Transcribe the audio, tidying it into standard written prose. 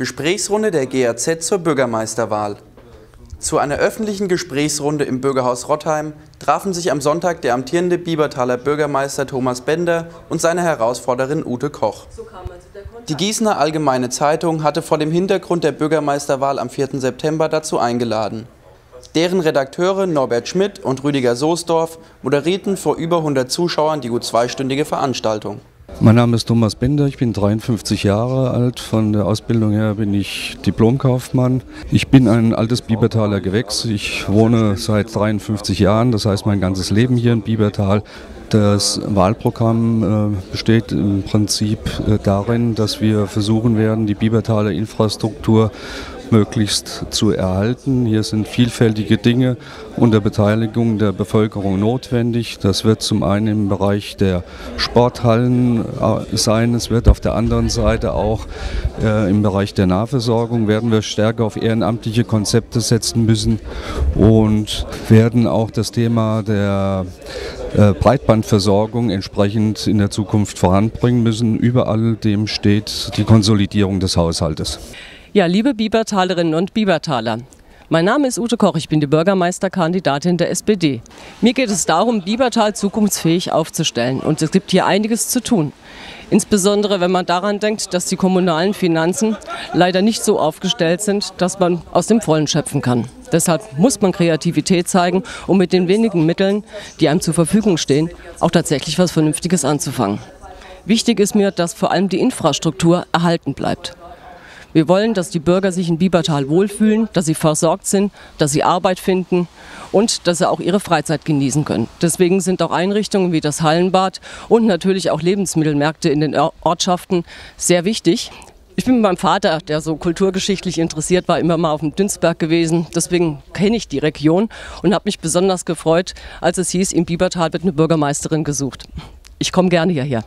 Gesprächsrunde der GAZ zur Bürgermeisterwahl. Zu einer öffentlichen Gesprächsrunde im Bürgerhaus Rottheim trafen sich am Sonntag der amtierende Biebertaler Bürgermeister Thomas Bender und seine Herausforderin Ute Koch. Die Gießener Allgemeine Zeitung hatte vor dem Hintergrund der Bürgermeisterwahl am 4. September dazu eingeladen. Deren Redakteure Norbert Schmidt und Rüdiger Soßdorf moderierten vor über 100 Zuschauern die gut zweistündige Veranstaltung. Mein Name ist Thomas Bender, ich bin 53 Jahre alt, von der Ausbildung her bin ich Diplomkaufmann. Ich bin ein altes Biebertaler Gewächs, ich wohne seit 53 Jahren, das heißt mein ganzes Leben hier in Biebertal. Das Wahlprogramm besteht im Prinzip darin, dass wir versuchen werden, die Biebertaler Infrastruktur möglichst zu erhalten. Hier sind vielfältige Dinge unter Beteiligung der Bevölkerung notwendig. Das wird zum einen im Bereich der Sporthallen sein, es wird auf der anderen Seite auch im Bereich der Nahversorgung werden wir stärker auf ehrenamtliche Konzepte setzen müssen und werden auch das Thema der Breitbandversorgung entsprechend in der Zukunft voranbringen müssen. Über all dem steht die Konsolidierung des Haushaltes. Ja, liebe Biebertalerinnen und Biebertaler, mein Name ist Ute Koch, ich bin die Bürgermeisterkandidatin der SPD. Mir geht es darum, Biebertal zukunftsfähig aufzustellen, und es gibt hier einiges zu tun. Insbesondere wenn man daran denkt, dass die kommunalen Finanzen leider nicht so aufgestellt sind, dass man aus dem Vollen schöpfen kann. Deshalb muss man Kreativität zeigen, um mit den wenigen Mitteln, die einem zur Verfügung stehen, auch tatsächlich was Vernünftiges anzufangen. Wichtig ist mir, dass vor allem die Infrastruktur erhalten bleibt. Wir wollen, dass die Bürger sich in Biebertal wohlfühlen, dass sie versorgt sind, dass sie Arbeit finden und dass sie auch ihre Freizeit genießen können. Deswegen sind auch Einrichtungen wie das Hallenbad und natürlich auch Lebensmittelmärkte in den Ortschaften sehr wichtig. Ich bin mit meinem Vater, der so kulturgeschichtlich interessiert war, immer mal auf dem Dünsberg gewesen. Deswegen kenne ich die Region und habe mich besonders gefreut, als es hieß, in Biebertal wird eine Bürgermeisterin gesucht. Ich komme gerne hierher.